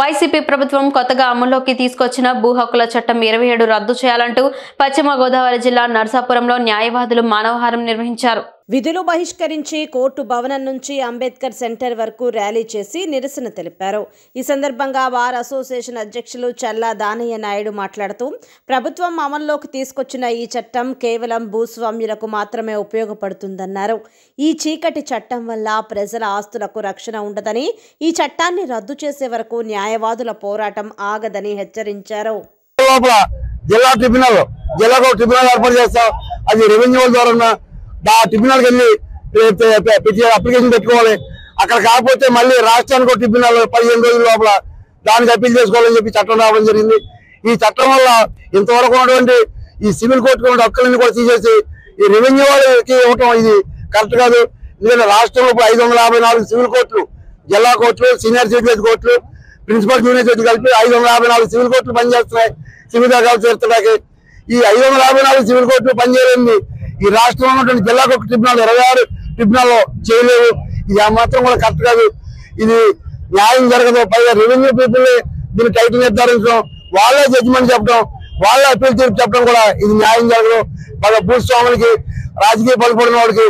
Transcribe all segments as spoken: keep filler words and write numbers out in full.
YCP ప్రభుత్వం కొత్తగా అమలులోకి తీసుకొచ్చిన భూ హక్కుల చట్టం ఇరవై ఏడు రద్దు చేయాలంటూ పశ్చిమ గోదావరి జిల్లా నర్సాపురంలో న్యాయవాదులు మానవహారం నిర్వహించారు. విధులు బహిష్కరించి కోర్టు భవనం నుంచి అంబేద్కర్ సెంటర్ వరకు ర్యాలీ చేసి నిరసన తెలిపారు. ఈ సందర్భంగా బార్ అసోసియేషన్ అధ్యక్షులు చల్లా దానయ్య నాయుడు మాట్లాడుతూ, ప్రభుత్వం అమల్లోకి తీసుకొచ్చిన ఈ చట్టం కేవలం భూస్వామ్యులకు మాత్రమే ఉపయోగపడుతుందన్నారు. ఈ చీకటి చట్టం వల్ల ప్రజల ఆస్తులకు రక్షణ ఉండదని, ఈ చట్టాన్ని రద్దు చేసే వరకు న్యాయవాదుల పోరాటం ఆగదని హెచ్చరించారు. జిల్లా ట్రిబ్యునల్ జిల్లాకు ట్రిబ్యునల్ ఏర్పాటు చేస్తాం. అది రెవెన్యూ ద్వారా ఆ ట్రిబ్యునల్కి వెళ్ళి అప్లికేషన్ పెట్టుకోవాలి. అక్కడ కాకపోతే మళ్ళీ రాష్ట్రానికి ఒక ట్రిబ్యునల్ పదిహేను రోజుల లోపల దానికి అప్పీల్ చేసుకోవాలని చెప్పి చట్టం రావడం జరిగింది. ఈ చట్టం వల్ల ఇంతవరకు ఉన్నటువంటి ఈ సివిల్ కోర్టు హక్కులన్నీ కూడా తీసేసి ఈ రెవెన్యూ వాళ్ళకి ఇవ్వటం ఇది కరెక్ట్ కాదు. ఎందుకంటే రాష్ట్రంలో ఇప్పుడు ఐదు వందల యాభై నాలుగు సివిల్ కోర్టులు, జిల్లా కోర్టులు, సీనియర్ సివిల్ కోర్టులు, ప్రిన్సిపల్ జూనియర్ కోర్టులు కలిపి ఐదు వందల యాభై నాలుగు సివిల్ కోర్టులు పనిచేస్తున్నాయి. సివిల్ దాఖలు చేర్చడానికి ఈ ఐదు వందల యాభై నాలుగు సివిల్ కోర్టులు పనిచేయలేంది. ఈ రాష్ట్రంలో ఉన్నటువంటి జిల్లాకు ఒక ట్రిబ్యునల్ ఇరవై ఆరు ట్రిబ్యునల్ చేయలేవు. ఇది ఆ మాత్రం కూడా కరెక్ట్ కాదు. ఇది న్యాయం జరగదు. పైగా రెవెన్యూ పీపుల్ దీన్ని టైటిల్ నిర్ధారించడం, వాళ్ళే జడ్జిమెంట్ చెప్పడం, వాళ్ళే అప్పీల్ తీర్పు చెప్పడం కూడా ఇది న్యాయం జరగదు. వాళ్ళ భూస్వాములకి, రాజకీయ పలుపడిన వాడికి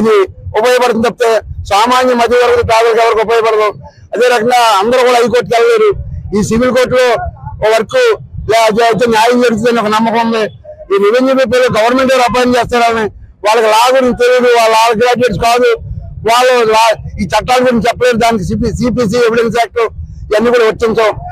ఇది ఉపయోగపడుతుంది తప్పితే సామాన్య మధ్యవర్గ పేదలకు ఎవరికి ఉపయోగపడదు. అదే రకంగా అందరూ కూడా హైకోర్టుకి వెళ్ళలేరు. ఈ సివిల్ కోర్టులో వరకు న్యాయం జరుగుతుందని ఒక నమ్మకం ఉంది. ఈ రెవెన్యూ పీపుల్ గవర్నమెంట్ అపాయింట్ చేస్తారని, వాళ్ళకి లా గురించి తెలియదు, వాళ్ళ లా గ్రాడ్యుయేట్స్ కాదు, వాళ్ళు ఈ చట్టాల గురించి చెప్పలేరు. దానికి సిపి సిపిసి ఎవిడెన్స్ యాక్ట్ ఇవన్నీ కూడా వర్తించవు.